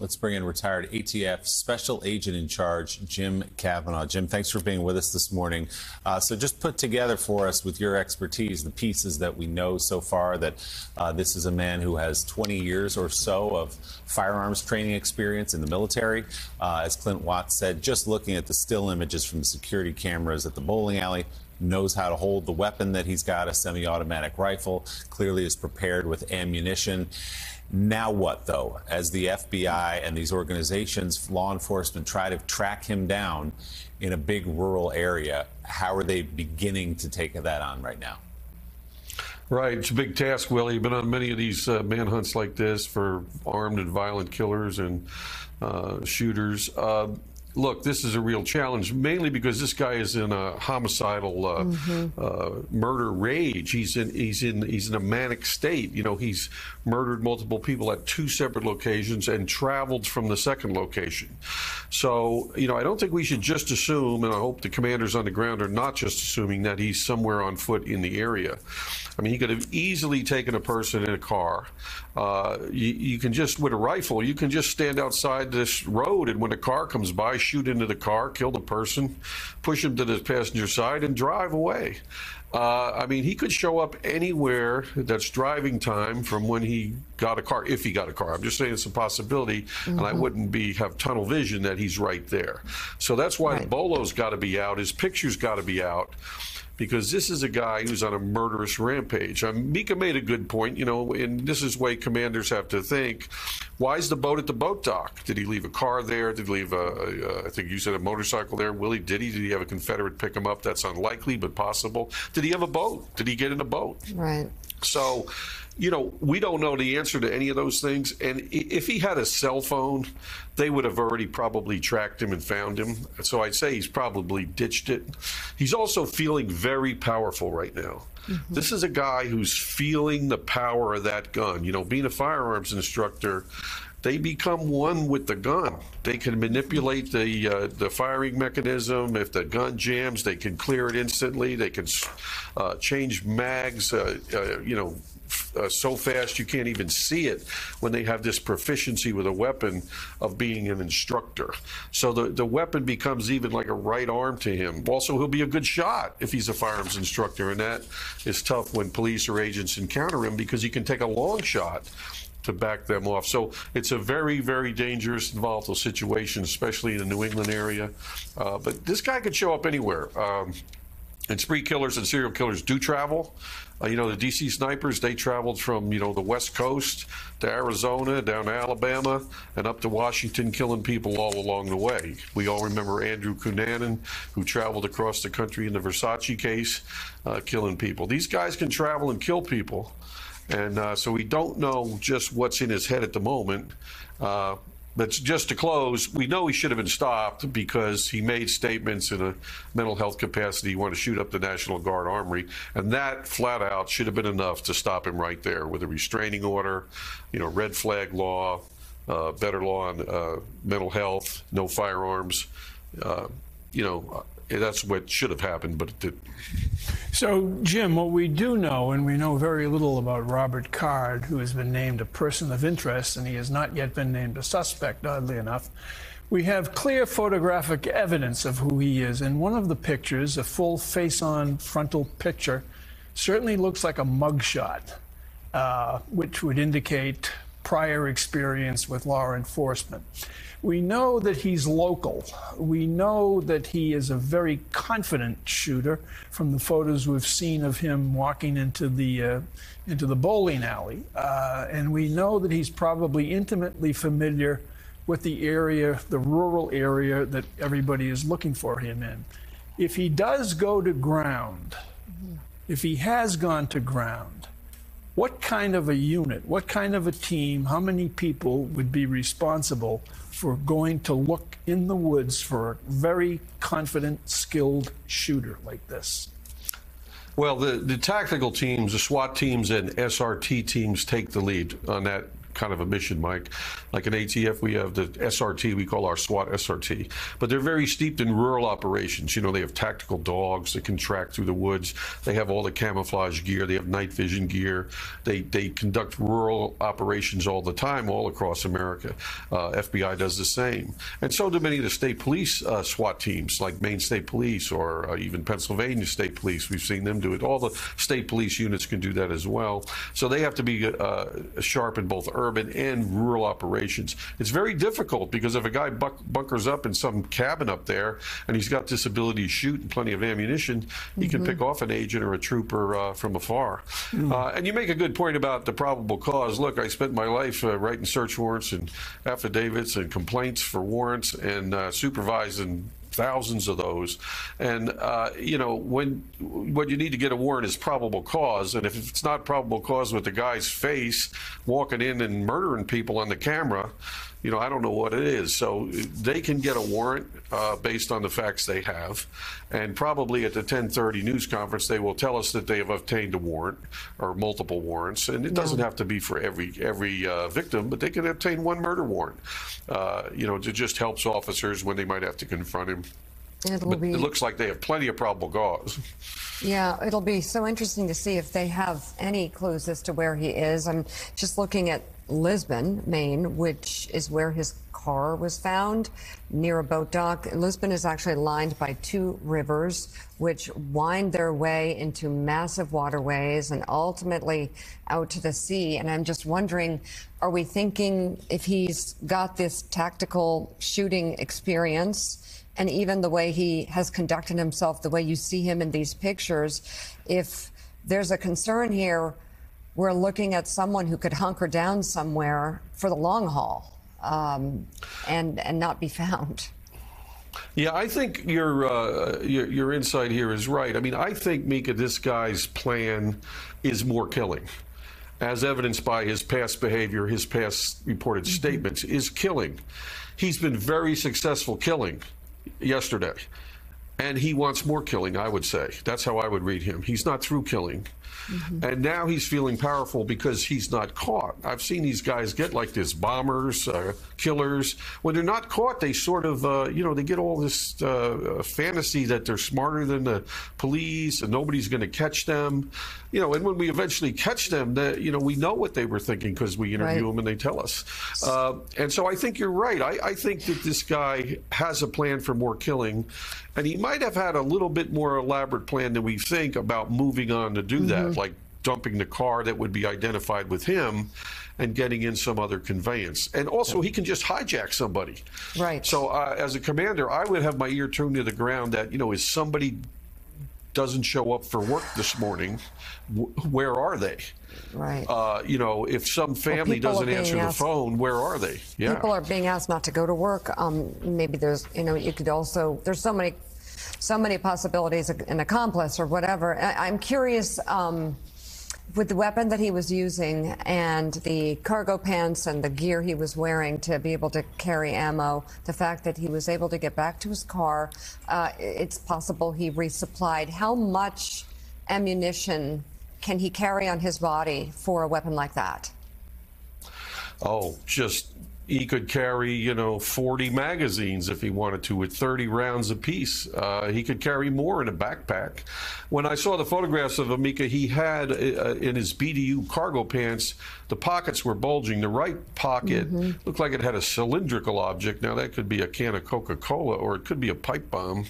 Let's bring in retired ATF Special Agent in Charge, Jim Cavanaugh. Jim, thanks for being with us this morning. So just put together for us, with your expertise, the pieces that we know so far, that this is a man who has 20 years or so of firearms training experience in the military. As Clint Watts said, just looking at the still images from the security cameras at the bowling alley, knows how to hold the weapon that he's got, a semi-automatic rifle, clearly is prepared with ammunition. Now what, though, as the FBI and these organizations, law enforcement, try to track him down in a big rural area? How are they beginning to take that on right now? Right, it's a big task, Willie. You've been on many of these manhunts like this for armed and violent killers and shooters. Look, this is a real challenge, mainly because this guy is in a homicidal murder rage. He's in a manic state. You know, he's murdered multiple people at two separate locations and traveled from the second location. So, you know, I don't think we should just assume, and I hope the commanders on the ground are not just assuming, that he's somewhere on foot in the area. I mean, he could have easily taken a person in a car. You can just, with a rifle, you can just stand outside this road, and when a car comes by, shoot into the car, kill the person, push him to the passenger side, and drive away. I mean, he could show up anywhere that's driving time from when he got a car, if he got a car. I'm just saying it's a possibility, and I wouldn't have tunnel vision that he's right there. So that's why the bolo's got to be out, his picture's got to be out, because this is a guy who's on a murderous rampage. Mika made a good point, you know, and this is the way commanders have to think. Why is the boat at the boat dock? Did he leave a car there? Did he leave, I think you said, a motorcycle there? Willie, did he? Did he have a Confederate pick him up? That's unlikely, but possible. Did he have a boat? Did he get in a boat? Right. So, you know, we don't know the answer to any of those things. And if he had a cell phone, they would have already probably tracked him and found him. So I'd say he's probably ditched it. He's also feeling very powerful right now. This is a guy who's feeling the power of that gun. You know, being a firearms instructor, they become one with the gun. They can manipulate the firing mechanism. If the gun jams, they can clear it instantly. They can change mags, you know, so fast you can't even see it, when they have this proficiency with a weapon of being an instructor. So the weapon becomes even like a right arm to him. Also, he'll be a good shot if he's a firearms instructor, and that is tough when police or agents encounter him, because he can take a long shot to back them off. So it's a very, very dangerous and volatile situation, especially in the New England area. But this guy could show up anywhere. And spree killers and serial killers do travel. You know, the D.C. snipers, they traveled from, you know, the West Coast to Arizona, down to Alabama, and up to Washington, killing people all along the way. We all remember Andrew Cunanan, who traveled across the country in the Versace case, killing people. These guys can travel and kill people. And so we don't know just what's in his head at the moment. But just to close, we know he should have been stopped because he made statements in a mental health capacity. He wanted to shoot up the National Guard armory, and that flat out should have been enough to stop him right there with a restraining order, you know, red flag law, better law on mental health, no firearms. You know, that's what should have happened, but it didn't. So, Jim, what we do know, and we know very little about Robert Card, who has been named a person of interest, and he has not yet been named a suspect, oddly enough. We have clear photographic evidence of who he is. In one of the pictures, a full face-on frontal picture, certainly looks like a mugshot, which would indicate prior experience with law enforcement. We know that he's local. We know that he is a very confident shooter from the photos we've seen of him walking into the bowling alley. And we know that he's probably intimately familiar with the area, the rural area that everybody is looking for him in. If he does go to ground, if he has gone to ground, what kind of a unit, what kind of a team, how many people would be responsible for going to look in the woods for a very confident, skilled shooter like this? Well, the tactical teams, the SWAT teams and SRT teams take the lead on that kind of a mission, Mike. Like an ATF, we have the SRT, we call our SWAT SRT. But they're very steeped in rural operations. You know, they have tactical dogs, they can track through the woods, they have all the camouflage gear, they have night vision gear. They conduct rural operations all the time, all across America. FBI does the same. And so do many of the state police SWAT teams, like Maine State Police or even Pennsylvania State Police. We've seen them do it. All the state police units can do that as well. So they have to be sharp in both urban and rural operations. It's very difficult because if a guy bunkers up in some cabin up there and he's got this ability to shoot and plenty of ammunition, he can pick off an agent or a trooper from afar. And you make a good point about the probable cause. Look, I spent my life writing search warrants and affidavits and complaints for warrants and supervising thousands of those, and you know, when what you need to get a warrant is probable cause, and if it's not probable cause with the guy's face walking in and murdering people on the camera, you know, I don't know what it is. So they can get a warrant based on the facts they have, and probably at the 10:30 news conference they will tell us that they have obtained a warrant or multiple warrants, and it doesn't have to be for every victim, but they can obtain one murder warrant. You know, it just helps officers when they might have to confront him. It looks like they have plenty of probable cause. Yeah, it'll be so interesting to see if they have any clues as to where he is. I'm just looking at Lisbon, Maine, which is where his car was found, near a boat dock. Lisbon is actually lined by two rivers, which wind their way into massive waterways and ultimately out to the sea. And I'm just wondering, are we thinking if he's got this tactical shooting experience, and even the way he has conducted himself, the way you see him in these pictures, if there's a concern here, we're looking at someone who could hunker down somewhere for the long haul and not be found. Yeah, I think your insight here is right. I mean, I think, Mika, this guy's plan is more killing, as evidenced by his past behavior, his past reported statements, is killing. He's been very successful killing yesterday, and he wants more killing, I would say. That's how I would read him. He's not through killing. And now he's feeling powerful because he's not caught. I've seen these guys get like this, bombers, killers. When they're not caught, they sort of, you know, they get all this fantasy that they're smarter than the police and nobody's going to catch them. You know, and when we eventually catch them, you know, we know what they were thinking because we interview them and they tell us. And so I think you're right. I think that this guy has a plan for more killing, and he might have had a little bit more elaborate plan than we think about moving on to do that, like dumping the car that would be identified with him and getting in some other conveyance. And also, he can just hijack somebody. Right. So as a commander, I would have my ear tuned to the ground that, you know, is somebody doesn't show up for work this morning, where are they? Right. You know, if some family doesn't answer the phone, where are they? Yeah. People are being asked not to go to work. Maybe there's, you know, you could also, there's so many possibilities, an accomplice or whatever. I'm curious, with the weapon that he was using and the cargo pants and the gear he was wearing to be able to carry ammo, the fact that he was able to get back to his car, it's possible he resupplied. How much ammunition can he carry on his body for a weapon like that? Oh, just... he could carry, you know, 40 magazines if he wanted to, with 30 rounds apiece. He could carry more in a backpack. When I saw the photographs of Mika, he had in his BDU cargo pants, the pockets were bulging. The right pocket looked like it had a cylindrical object. Now, that could be a can of Coca-Cola, or it could be a pipe bomb.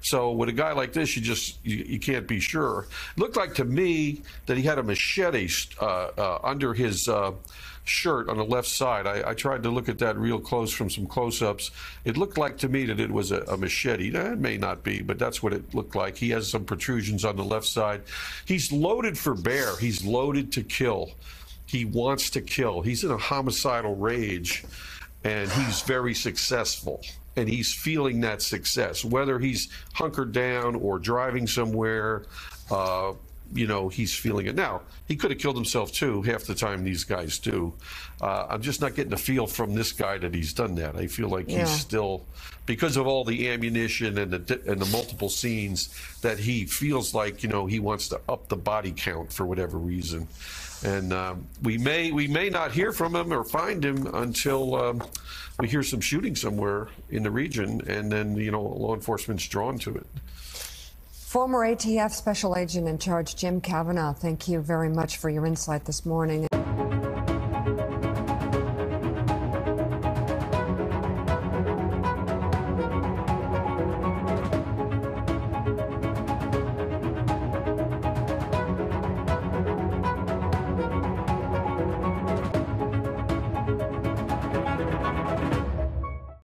So with a guy like this, you can't be sure. It looked like to me that he had a machete under his... shirt on the left side. I tried to look at that real close from some close-ups. It looked like to me that it was a machete. It may not be, but that's what it looked like. He has some protrusions on the left side. He's loaded for bear. He's loaded to kill. He wants to kill. He's in a homicidal rage, and he's very successful. And he's feeling that success, whether he's hunkered down or driving somewhere. You know, he's feeling it. Now, he could have killed himself too, half the time these guys do. I'm just not getting a feel from this guy that he's done that. I feel like he's still, because of all the ammunition and the multiple scenes, that he feels like, you know, he wants to up the body count for whatever reason. And we may not hear from him or find him until we hear some shooting somewhere in the region, and then, you know, law enforcement's drawn to it. Former ATF Special Agent in Charge Jim Cavanaugh, thank you very much for your insight this morning.